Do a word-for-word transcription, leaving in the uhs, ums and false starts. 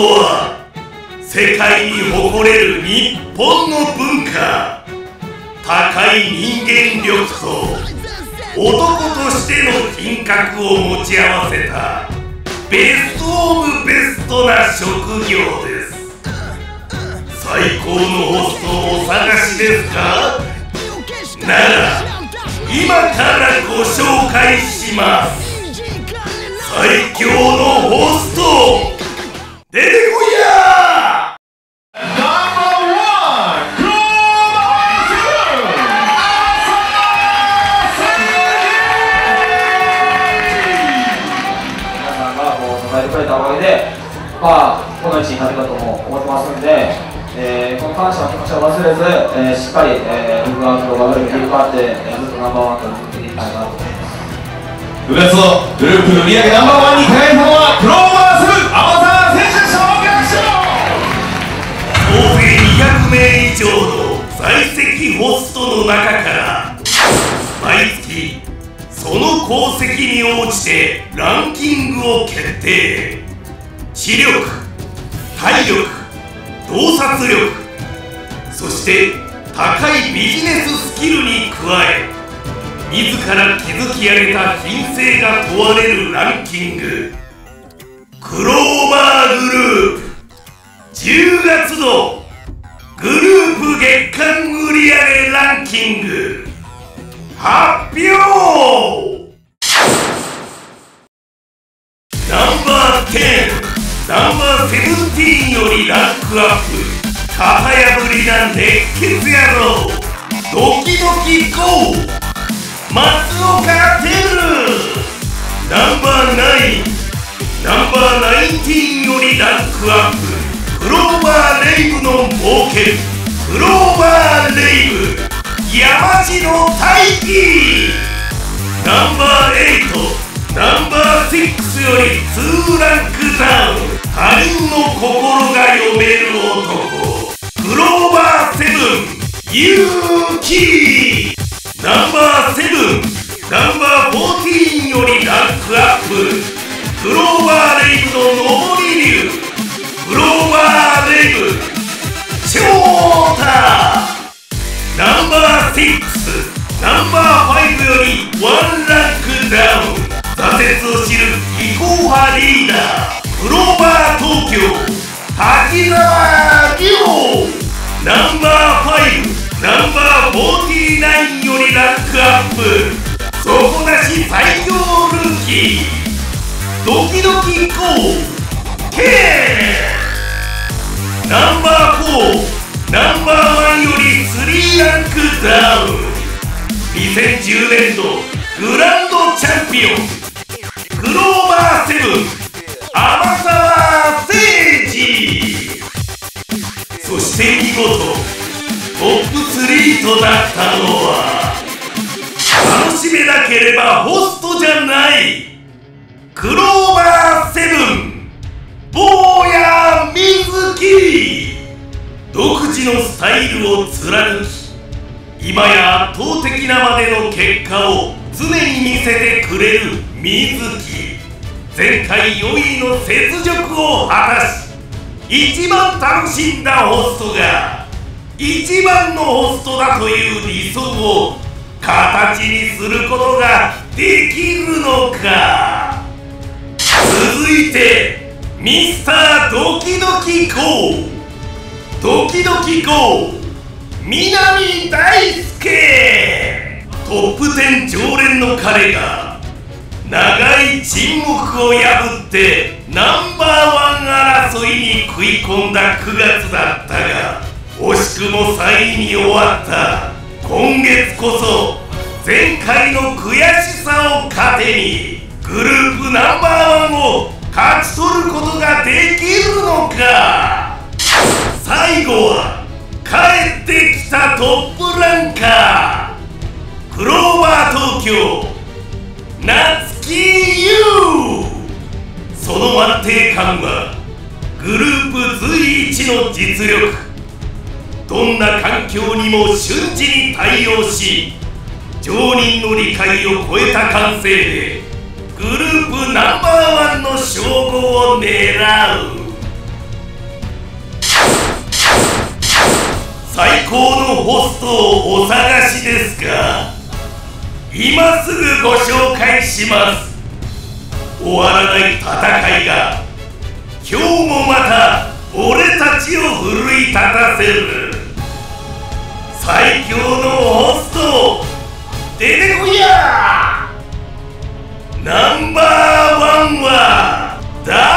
は世界に誇れる日本の文化、高い人間力と男としての品格を持ち合わせたベストオブベストな職業です。最高のホストをお探しですか？なら今からご紹介します。最強のホスト出てこいやー！えー、この感謝の気持ちを忘れず、えー、しっかり、えー、僕がクローバーグループに引っ張って、えー、ずっとナンバーワンと向けていきたいなと思います。くがつのグループ売り上げナンバーワンに輝いたのはクローバーセブン天沢選手でした。総勢にひゃくめい以上の在籍ホストの中から毎月その功績に応じてランキングを決定。視力、体力、洞察力、そして高いビジネススキルに加え自ら築き上げた品性が問われるランキング、クローバーグループじゅうがつのグループ月間売り上げランキング発表。ナンバーテンナンバーセブンティーンよりランクアップ、型破りな熱血野郎ドキドキ ゴー！ 松岡テル。ナンバーナインナンバーナインティーンよりランクアップ、クローバーレイブの冒険、クローバーレイブ山地の大義。ナンバーエイトナンバーシックスよりツーランクダウン、他人の心が読める男、クローバーセブンユーキー。ナンバーセブンナンバーフォーティーンよりランクアップ、クローバーレイブの上り流、クローバーレイブショーター。ナンバーシックスナンバーファイブよりワンランクダウン、挫折を知る技巧派リーダー、クローバー東京滝沢亮。ナンバーファイブナンバーフォーティーナインよりランクアップ、底なし最強ルーキードキドキ ゴー！ K！ ナンバーフォーナンバーワンよりスリーランクダウン、にせんじゅうねん度グランドチャンピオン、クローバーセブン天沢誠治。そして見事トップスリーとなったのは楽しめなければホストじゃないクローバーセブン坊谷瑞希。独自のスタイルを貫き今や圧倒的なまでの結果を常に見せてくれる水木。前回よんいの雪辱を果たし一番楽しんだホストが一番のホストだという理想を形にすることができるのか。続いてミスタードキドキ ゴー！ ドキドキ ゴー！ 南大輔。トップじゅう常連の彼が長い沈黙を破ってナンバーワン争いに食い込んだくがつだったが惜しくもさんいに終わった。今月こそ前回の悔しさを糧にグループナンバーワンを勝ち取ることができるのか。最後は帰ってきたトップランカークローバー東京夏木優。その安定感はグループ随一の実力。どんな環境にも瞬時に対応し常人の理解を超えた完成でグループナンバーワンの称号を狙う。のホストをお探しですか？今すぐご紹介します。終わらない戦いが今日もまた俺たちを奮い立たせる。最強のホスト出てこいや。ナンバーワンは誰？